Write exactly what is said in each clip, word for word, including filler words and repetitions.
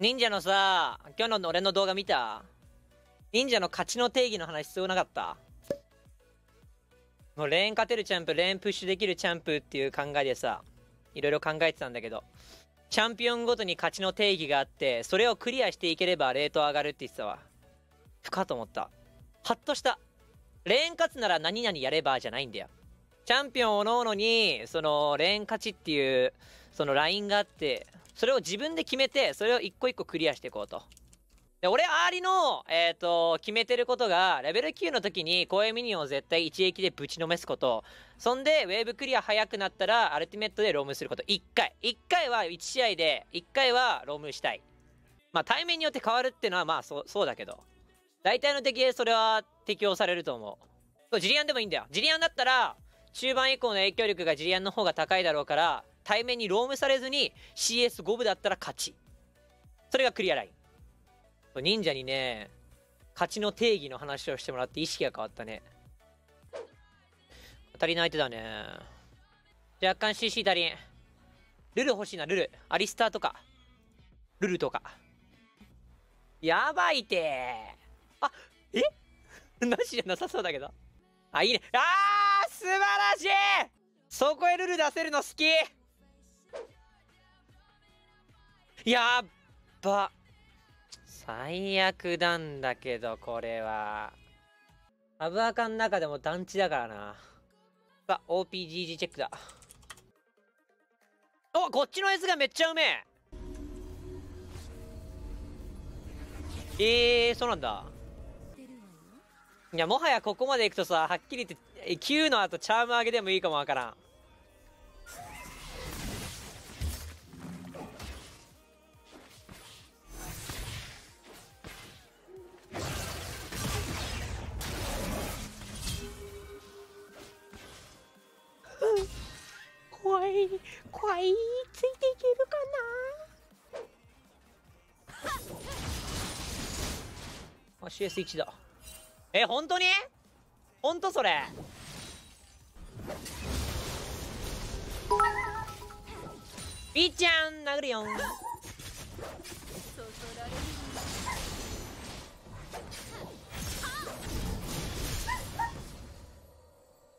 忍者のさ、今日の俺の動画見た？忍者の勝ちの定義の話必要なかった？もうレーン勝てるチャンプ、レーンプッシュできるチャンプっていう考えでさ、いろいろ考えてたんだけど、チャンピオンごとに勝ちの定義があって、それをクリアしていければレート上がるって言ってたわ。ふかと思った。はっとした。レーン勝つなら何々やればじゃないんだよ。チャンピオンおのおのに、そのレーン勝ちっていう、そのラインがあって、それを自分で決めて、それを一個一個クリアしていこうと。で、俺アーリの、えっと、決めてることが、レベルきゅうの時に、公営ミニオンを絶対一撃でぶちのめすこと。そんで、ウェーブクリア早くなったら、アルティメットでロムすること。いっかい。いっかいはいち試合で、いっかいはロムしたい。まあ、対面によって変わるっていうのは、まあ、そう、そうだけど。大体の敵でそれは適用されると思う。ジリアンでもいいんだよ。ジリアンだったら、中盤以降の影響力がジリアンの方が高いだろうから、対面にロームされずに シーエスご 部だったら勝ち。それがクリアライン。忍者にね、勝ちの定義の話をしてもらって意識が変わったね。足りない手だね。若干 シーシー 足りん。ルル欲しいな、ルル。アリスターとか。ルルとか。やばいて。あ、えなしじゃなさそうだけど。あ、いいね。あー、素晴らしい。そこへルル出せるの好き。やっば最悪なんだけど、これはアブアカの中でも団地だからな。あ、 オーピージージー チェックだ。お、こっちの S がめっちゃうめえ。えー、そうなんだ。いや、もはやここまでいくとさ、はっきり言ってきゅうの後チャーム上げでもいいかもわからん。怖い怖い、ついていけるかな。あ、 シーエスいち だ。え、本当に本当それピーちゃん殴るよん。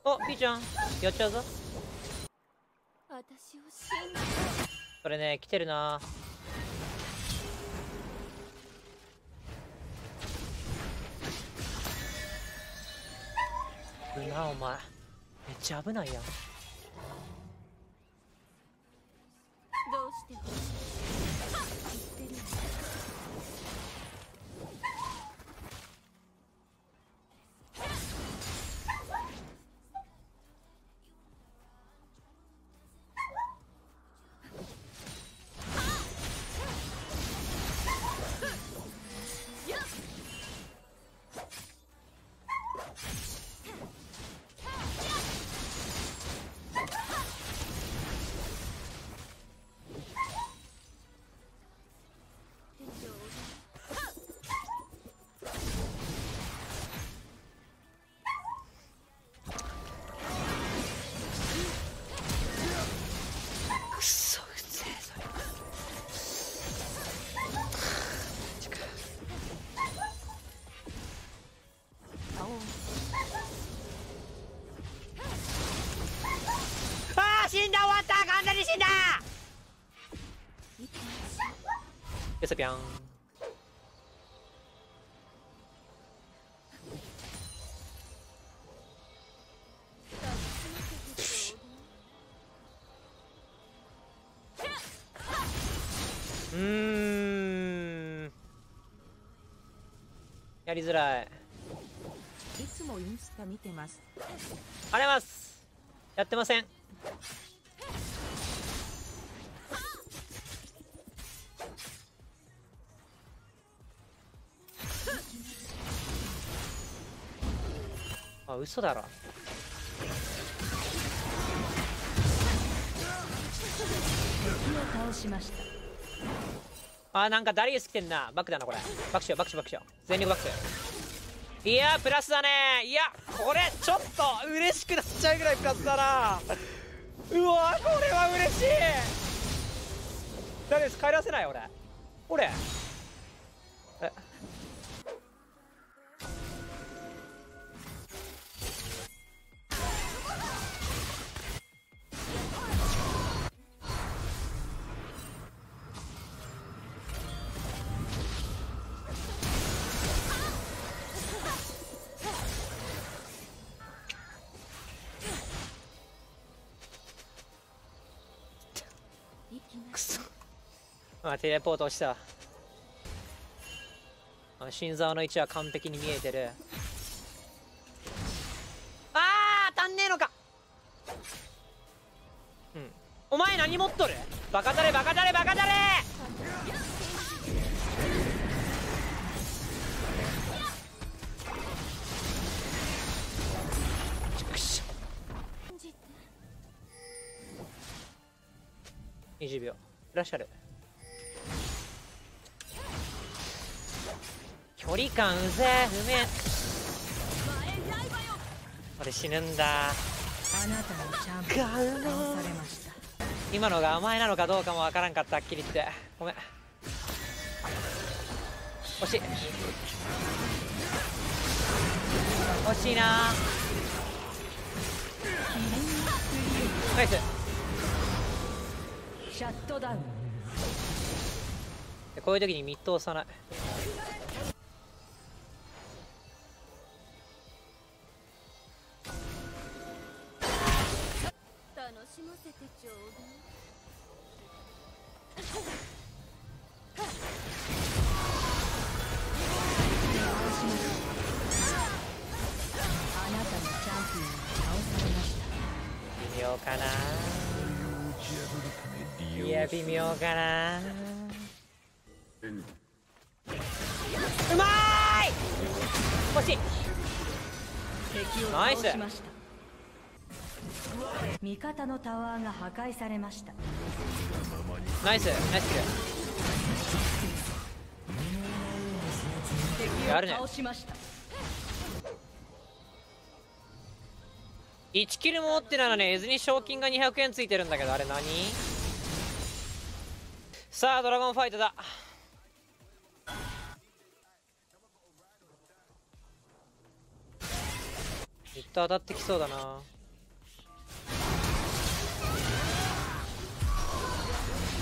お、ピーちゃんやっちゃうぞ。これね、来てるな。危な、お前めっちゃ危ないやん。よそぴょん。うーん、やりづらい。いつもインスタ見てます。あります。やってません。あ、嘘だろ。倒しました。あ、なんかダリウス来てんな。バックだな、これ。バックしよう、バックしよう、バックしよう。全力バック。いやー、プラスだね。いや、これちょっと嬉しくなっちゃうぐらいプラスだな。うわー、これは嬉しい。ダリウス帰らせない俺。俺えあ、テレポートした。新沢の位置は完璧に見えてる。ああ、足んねえのか。うん。お前何持っとる？バカだれバカだれバカだれ。にじゅうびょう。いらっしゃる。距離感うぜえ、うめえ。俺死ぬんだ。今のが甘えなのかどうかもわからんかった、はっきり言ってごめん。惜しい惜しいな。ナイス。シャットダウン。こういう時にミット押さない。微妙かな。いや微妙かな。うまーい。欲しい。ナイス。味方のタワーが破壊されました。ナイスナイスキル。やるね。いちキルも持ってないのに、ね、絵図に賞金がにひゃくえんついてるんだけど、あれ何？さあドラゴンファイトだ。ずっと当たってきそうだな。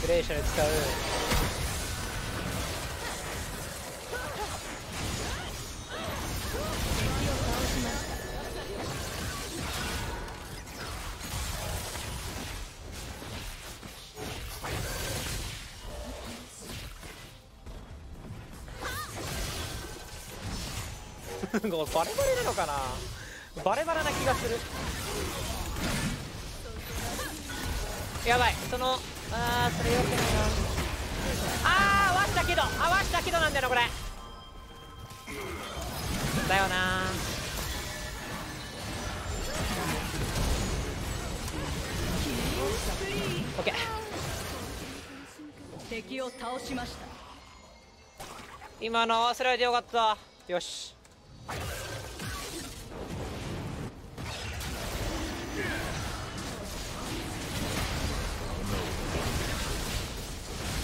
グレーシャル使う。バレバレなのかな。バレバレな気がする。やばい。そのあーそれよくないな。あー合わしたけど合わしたけどなんだよなこれ。だよな。オッケー。敵を倒しました。今の合わせられてよかった。よし。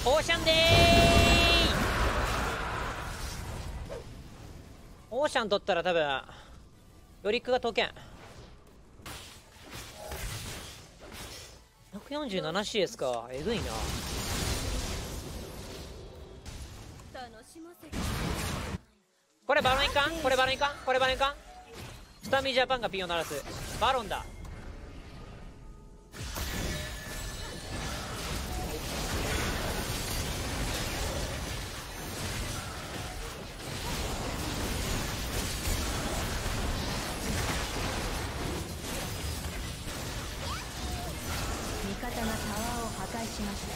オーシャンでーオーシャン取ったら多分ヨリックが解けん。 ひゃくよんじゅうななシー ですか。えぐいな。これバロンいかん、これバロンいかん、これバロンいかん。スタミージャパンがピンを鳴らす。バロンだ。しました。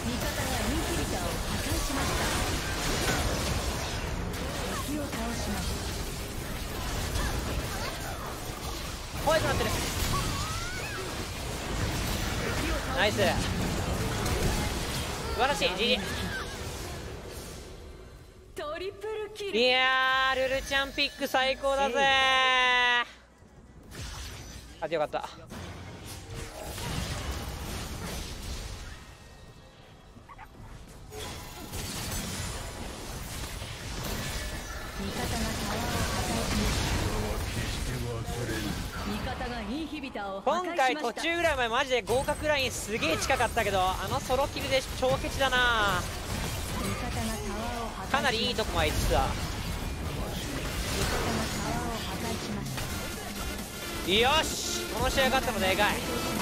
味方がインキビターを破壊しました。敵を倒しました。怖いとなってる。ナイス。素晴らしい。ジージー。トリプルキル。いやー、ルルちゃんピック最高だぜー。あ、よかった。今回途中ぐらい前マジで合格ラインすげえ近かったけど、あのソロキルで超ケチだな。かなりいいとこまで行ってた。よし、この試合勝ったのでかい。